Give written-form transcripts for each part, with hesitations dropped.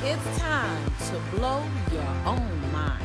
It's time to blow your own mind.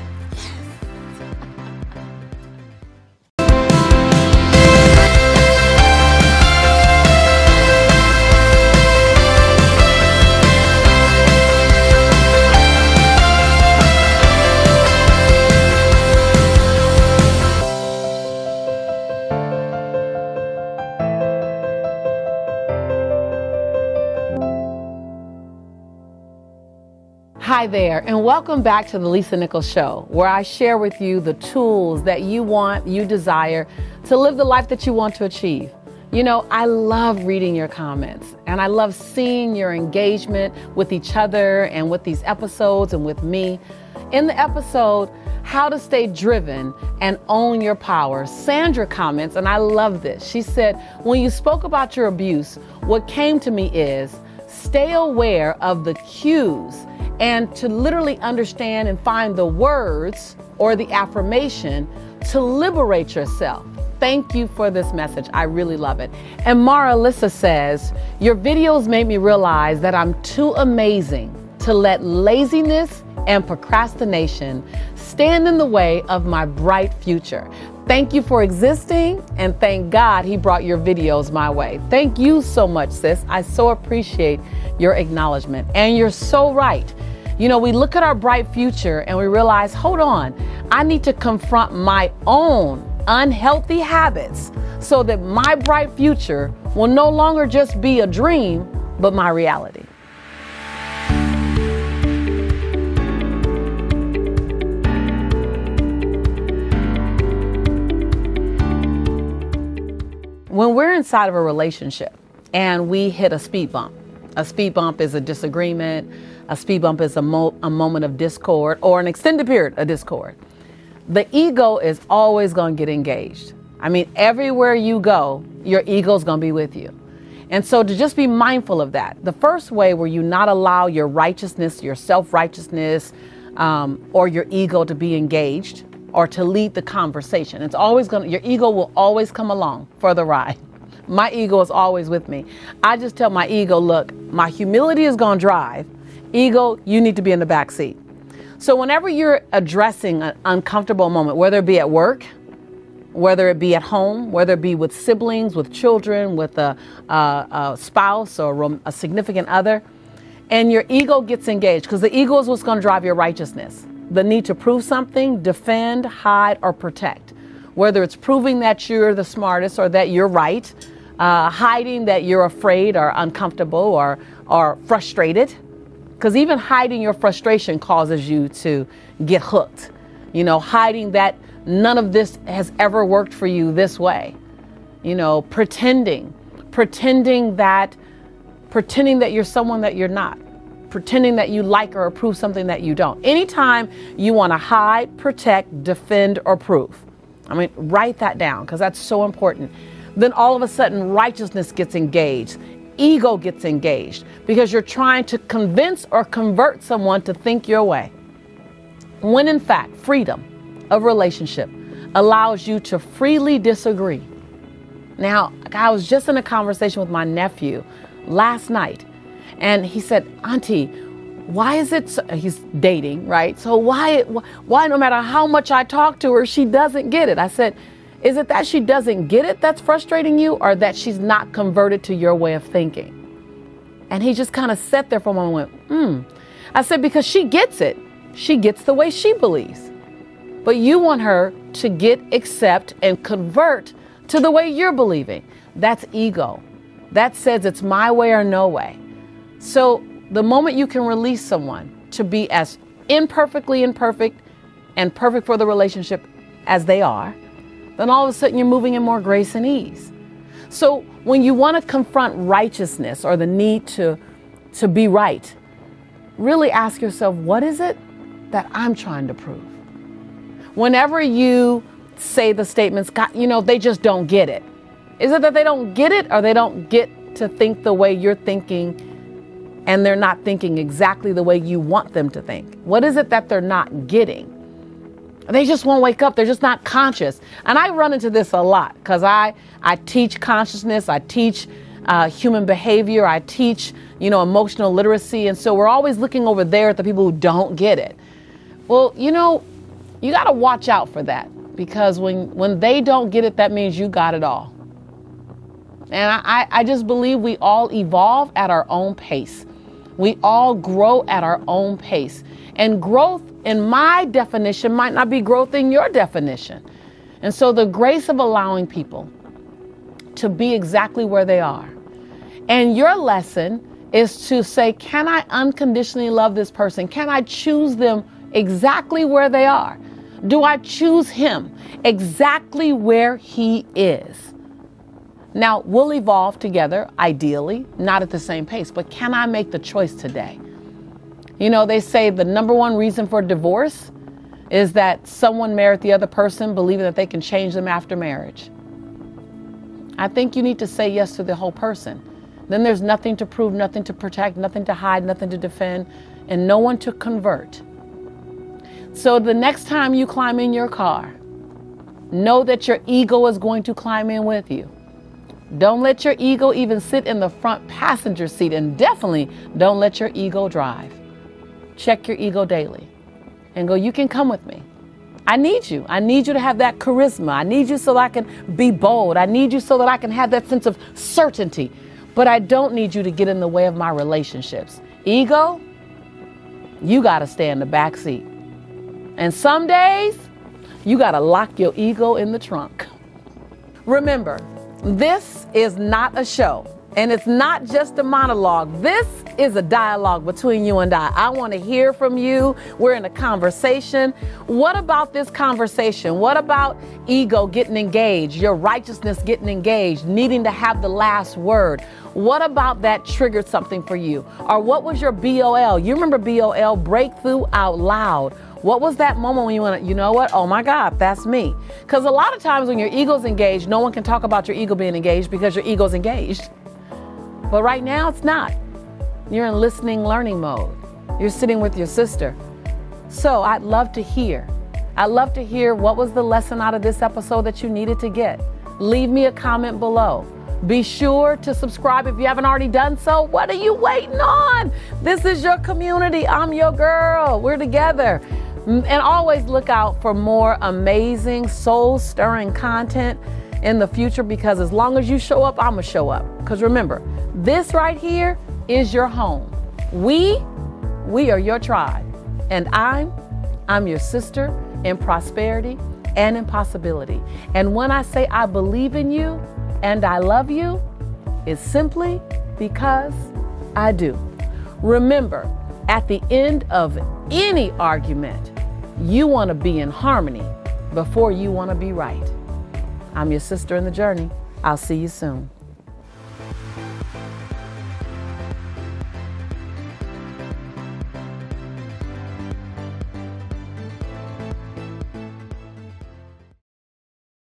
Hi there, and welcome back to The Lisa Nichols Show, where I share with you the tools that you want, you desire, to live the life that you want to achieve. You know, I love reading your comments, and I love seeing your engagement with each other and with these episodes and with me. In the episode, How to Stay Driven and Own Your Power, Sandra comments, and I love this. She said, when you spoke about your abuse, what came to me is, stay aware of the cues and to literally understand and find the words or the affirmation to liberate yourself. Thank you for this message. I really love it. And Mara Alyssa says, your videos made me realize that I'm too amazing to let laziness and procrastination stand in the way of my bright future. Thank you for existing, and thank God he brought your videos my way. Thank you so much, sis. I so appreciate your acknowledgement, and you're so right. You know, we look at our bright future and we realize, hold on, I need to confront my own unhealthy habits so that my bright future will no longer just be a dream, but my reality. When we're inside of a relationship and we hit a speed bump is a disagreement, a speed bump is a moment of discord or an extended period of discord. The ego is always going to get engaged. I mean, everywhere you go, your ego's going to be with you. And so to just be mindful of that, the first way where you not allow your righteousness, your self-righteousness or your ego to be engaged or to lead the conversation. It's always gonna, your ego will always come along for the ride. My ego is always with me. I just tell my ego, look, my humility is gonna drive. Ego, you need to be in the back seat. So whenever you're addressing an uncomfortable moment, whether it be at work, whether it be at home, whether it be with siblings, with children, with a spouse or a significant other, and your ego gets engaged, because the ego is what's gonna drive your righteousness. The need to prove something, defend, hide, or protect. Whether it's proving that you're the smartest or that you're right, hiding that you're afraid or uncomfortable or frustrated. Because even hiding your frustration causes you to get hooked. You know, hiding that none of this has ever worked for you this way. You know, pretending that you're someone that you're not. Pretending that you like or approve something that you don't. Anytime you want to hide, protect, defend, or prove. I mean, write that down, because that's so important. Then all of a sudden, righteousness gets engaged. Ego gets engaged, because you're trying to convince or convert someone to think your way. When in fact, freedom of relationship allows you to freely disagree. Now, I was just in a conversation with my nephew last night, and he said, Auntie, why is it, so, he's dating, right? So why no matter how much I talk to her, she doesn't get it? I said, is it that she doesn't get it that's frustrating you, or that she's not converted to your way of thinking? And he just kind of sat there for a moment and went, I said, because she gets it. She gets the way she believes. But you want her to get, accept, and convert to the way you're believing. That's ego. That says it's my way or no way. So the moment you can release someone to be as imperfectly imperfect and perfect for the relationship as they are, then all of a sudden you're moving in more grace and ease. So when you want to confront righteousness or the need to be right, really ask yourself, what is it that I'm trying to prove? Whenever you say the statements, God, you know, they just don't get it. Is it that they don't get it, or they don't get to think the way you're thinking, and they're not thinking exactly the way you want them to think? What is it that they're not getting? They just won't wake up. They're just not conscious. And I run into this a lot, because I teach consciousness. I teach human behavior. I teach, emotional literacy. And so we're always looking over there at the people who don't get it. Well, you got to watch out for that, because when they don't get it, that means you got it all. And I just believe we all evolve at our own pace. We all grow at our own pace. And growth in my definition might not be growth in your definition. And so the grace of allowing people to be exactly where they are. And your lesson is to say, can I unconditionally love this person? Can I choose them exactly where they are? Do I choose him exactly where he is? Now, we'll evolve together, ideally, not at the same pace, but can I make the choice today? They say the #1 reason for divorce is that someone married the other person believing that they can change them after marriage. I think you need to say yes to the whole person. Then there's nothing to prove, nothing to protect, nothing to hide, nothing to defend, and no one to convert. So the next time you climb in your car, know that your ego is going to climb in with you. Don't let your ego even sit in the front passenger seat, and definitely don't let your ego drive. Check your ego daily and go, you can come with me. I need you. I need you to have that charisma. I need you so that I can be bold. I need you so that I can have that sense of certainty. But I don't need you to get in the way of my relationships. Ego, you got to stay in the back seat. And some days, you got to lock your ego in the trunk. Remember, this is not a show. And it's not just a monologue. This is a dialogue between you and I. I want to hear from you. We're in a conversation. What about this conversation? What about ego getting engaged, your righteousness getting engaged, needing to have the last word? What about that triggered something for you? Or what was your BOL? You remember BOL, breakthrough out loud. What was that moment when you went, you know what? Oh my God, that's me. Because a lot of times when your ego's engaged, no one can talk about your ego being engaged because your ego's engaged. But right now it's not. You're in listening, learning mode. You're sitting with your sister. So I'd love to hear. I'd love to hear what was the lesson out of this episode that you needed to get. Leave me a comment below. Be sure to subscribe if you haven't already done so. What are you waiting on? This is your community. I'm your girl. We're together. And always look out for more amazing, soul-stirring content in the future, because as long as you show up, I'ma show up. Because remember, this right here is your home. We are your tribe. And I'm your sister in prosperity and in possibility. And when I say I believe in you and I love you, it's simply because I do. Remember, at the end of any argument, you wanna be in harmony before you wanna be right. I'm your sister in the journey. I'll see you soon.